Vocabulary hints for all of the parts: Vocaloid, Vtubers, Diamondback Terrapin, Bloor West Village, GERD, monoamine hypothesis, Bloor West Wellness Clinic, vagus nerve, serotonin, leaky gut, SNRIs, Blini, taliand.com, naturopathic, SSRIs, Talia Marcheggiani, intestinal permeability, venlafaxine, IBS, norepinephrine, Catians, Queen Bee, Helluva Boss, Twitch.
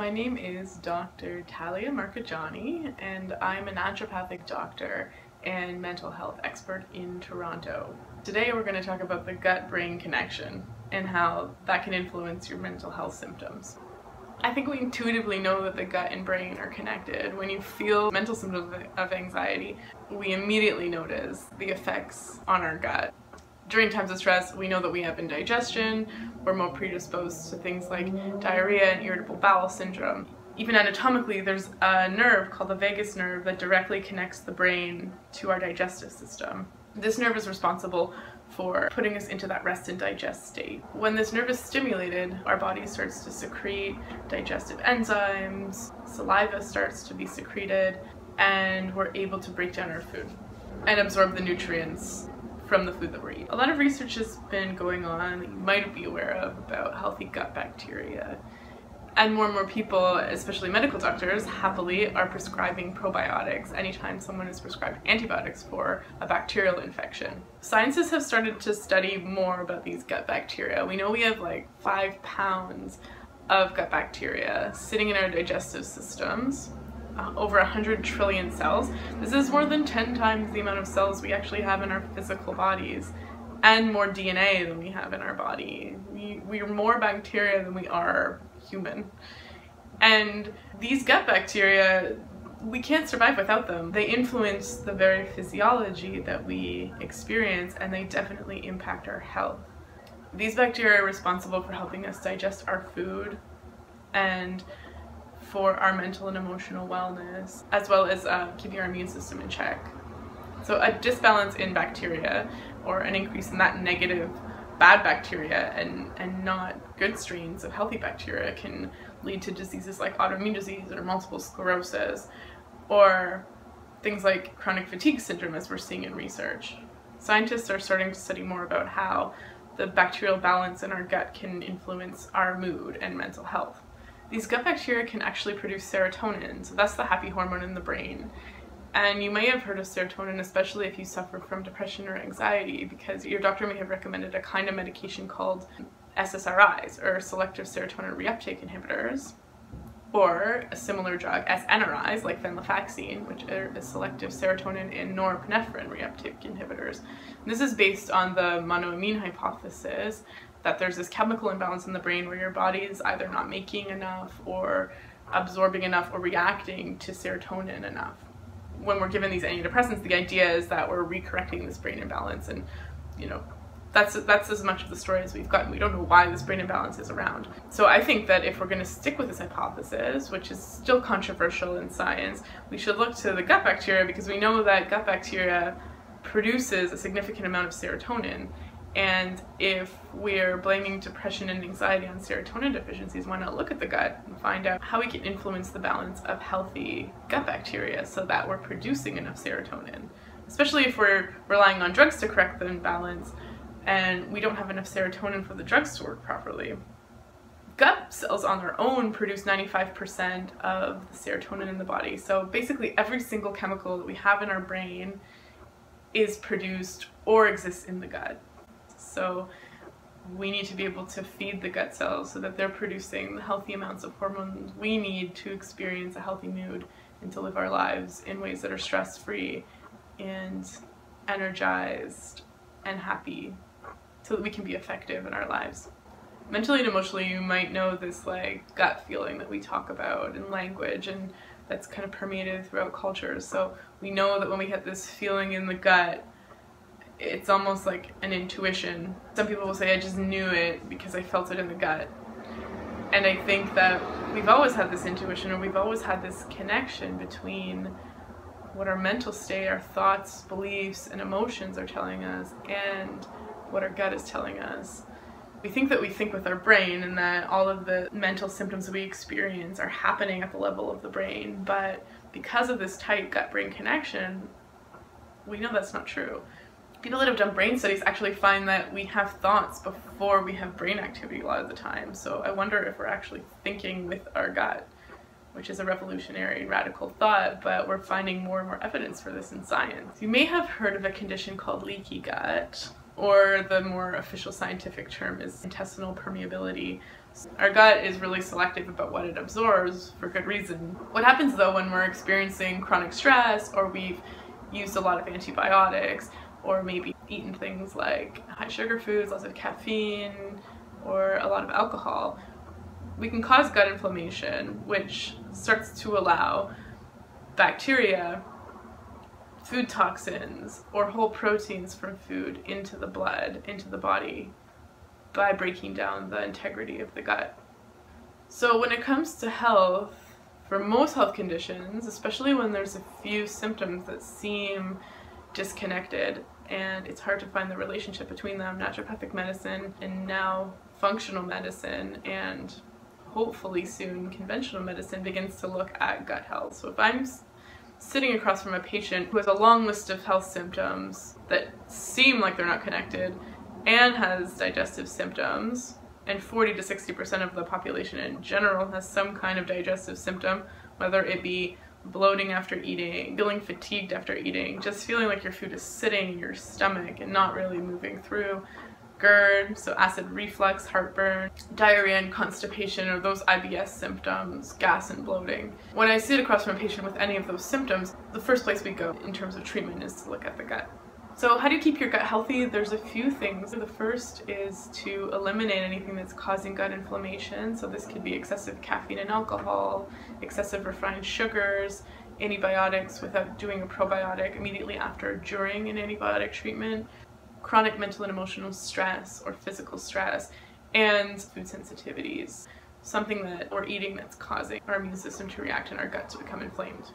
My name is Dr. Talia Marcheggiani, and I'm a naturopathic doctor and mental health expert in Toronto. Today we're going to talk about the gut-brain connection and how that can influence your mental health symptoms. I think we intuitively know that the gut and brain are connected. When you feel mental symptoms of anxiety, we immediately notice the effects on our gut. During times of stress, we know that we have indigestion, we're more predisposed to things like diarrhea and irritable bowel syndrome. Even anatomically, there's a nerve called the vagus nerve that directly connects the brain to our digestive system. This nerve is responsible for putting us into that rest and digest state. When this nerve is stimulated, our body starts to secrete digestive enzymes, saliva starts to be secreted, and we're able to break down our food and absorb the nutrients from the food that we're eating. A lot of research has been going on that you might be aware of about healthy gut bacteria. And more people, especially medical doctors, happily are prescribing probiotics anytime someone is prescribed antibiotics for a bacterial infection. Scientists have started to study more about these gut bacteria. We know we have like 5 pounds of gut bacteria sitting in our digestive systems. Over 100 trillion cells. This is more than 10 times the amount of cells we actually have in our physical bodies, and more DNA than we have in our body. We are more bacteria than we are human. And these gut bacteria, we can't survive without them. They influence the very physiology that we experience, and they definitely impact our health. These bacteria are responsible for helping us digest our food and for our mental and emotional wellness, as well as keeping our immune system in check. So a disbalance in bacteria, or an increase in that negative bad bacteria and not good strains of healthy bacteria, can lead to diseases like autoimmune disease or multiple sclerosis, or things like chronic fatigue syndrome, as we're seeing in research. Scientists are starting to study more about how the bacterial balance in our gut can influence our mood and mental health. These gut bacteria can actually produce serotonin, so that's the happy hormone in the brain. And you may have heard of serotonin, especially if you suffer from depression or anxiety, because your doctor may have recommended a kind of medication called SSRIs, or selective serotonin reuptake inhibitors, or a similar drug, SNRIs, like venlafaxine, which are selective serotonin and norepinephrine reuptake inhibitors. And this is based on the monoamine hypothesis, that there's this chemical imbalance in the brain where your body is either not making enough or absorbing enough or reacting to serotonin enough. When we're given these antidepressants, the idea is that we're recorrecting this brain imbalance, and you know, that's as much of the story as we've gotten. We don't know why this brain imbalance is around. So I think that if we're going to stick with this hypothesis, which is still controversial in science, we should look to the gut bacteria, because we know that gut bacteria produces a significant amount of serotonin. And if we're blaming depression and anxiety on serotonin deficiencies, why not look at the gut and find out how we can influence the balance of healthy gut bacteria so that we're producing enough serotonin? Especially if we're relying on drugs to correct the imbalance and we don't have enough serotonin for the drugs to work properly. Gut cells on their own produce 95% of the serotonin in the body. So basically every single chemical that we have in our brain is produced or exists in the gut. So we need to be able to feed the gut cells so that they're producing the healthy amounts of hormones we need to experience a healthy mood and to live our lives in ways that are stress-free and energized and happy, so that we can be effective in our lives. Mentally and emotionally, you might know this like gut feeling that we talk about in language, and that's kind of permeated throughout cultures. So we know that when we get this feeling in the gut, it's almost like an intuition. Some people will say, I just knew it because I felt it in the gut. And I think that we've always had this intuition, or we've always had this connection between what our mental state, our thoughts, beliefs, and emotions are telling us, and what our gut is telling us. We think that we think with our brain, and that all of the mental symptoms we experience are happening at the level of the brain, but because of this tight gut-brain connection, we know that's not true. People that have done brain studies actually find that we have thoughts before we have brain activity a lot of the time. So I wonder if we're actually thinking with our gut, which is a revolutionary and radical thought, but we're finding more and more evidence for this in science. You may have heard of a condition called leaky gut, or the more official scientific term is intestinal permeability, Our gut is really selective about what it absorbs for good reason. What happens though when we're experiencing chronic stress, or we've used a lot of antibiotics, or maybe eaten things like high sugar foods, lots of caffeine, or a lot of alcohol, we can cause gut inflammation, which starts to allow bacteria, food toxins, or whole proteins from food into the blood, into the body, by breaking down the integrity of the gut. So when it comes to health, for most health conditions, especially when there's a few symptoms that seem disconnected and it's hard to find the relationship between them, naturopathic medicine and now functional medicine and hopefully soon conventional medicine begins to look at gut health. So if I'm sitting across from a patient who has a long list of health symptoms that seem like they're not connected and has digestive symptoms, and 40 to 60% of the population in general has some kind of digestive symptom, whether it be bloating after eating, feeling fatigued after eating, just feeling like your food is sitting in your stomach and not really moving through, GERD, so acid reflux, heartburn, diarrhea and constipation, or those IBS symptoms, gas and bloating. When I sit across from a patient with any of those symptoms, the first place we go in terms of treatment is to look at the gut. So how do you keep your gut healthy? There's a few things. The first is to eliminate anything that's causing gut inflammation. So this could be excessive caffeine and alcohol, excessive refined sugars, antibiotics without doing a probiotic immediately after or during an antibiotic treatment, chronic mental and emotional stress or physical stress, and food sensitivities, something that we're eating that's causing our immune system to react and our gut to become inflamed.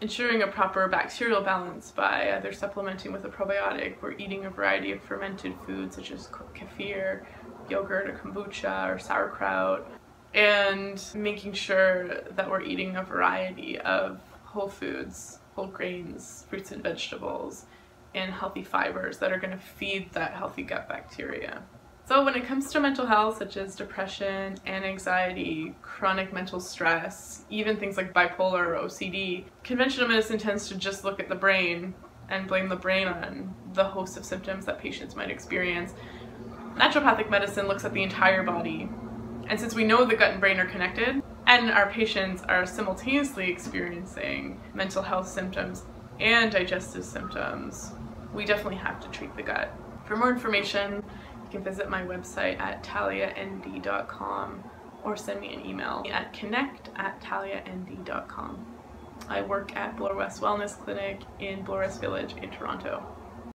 Ensuring a proper bacterial balance by either supplementing with a probiotic or eating a variety of fermented foods such as kefir, yogurt, or kombucha, or sauerkraut, and making sure that we're eating a variety of whole foods, whole grains, fruits and vegetables, and healthy fibers that are going to feed that healthy gut bacteria. So when it comes to mental health, such as depression and anxiety, chronic mental stress, even things like bipolar or OCD, conventional medicine tends to just look at the brain and blame the brain on the host of symptoms that patients might experience. Naturopathic medicine looks at the entire body. And since we know the gut and brain are connected, and our patients are simultaneously experiencing mental health symptoms and digestive symptoms, we definitely have to treat the gut. For more information, you can visit my website at taliand.com or send me an email at connect@taliand.com. I work at Bloor West Wellness Clinic in Bloor West Village in Toronto.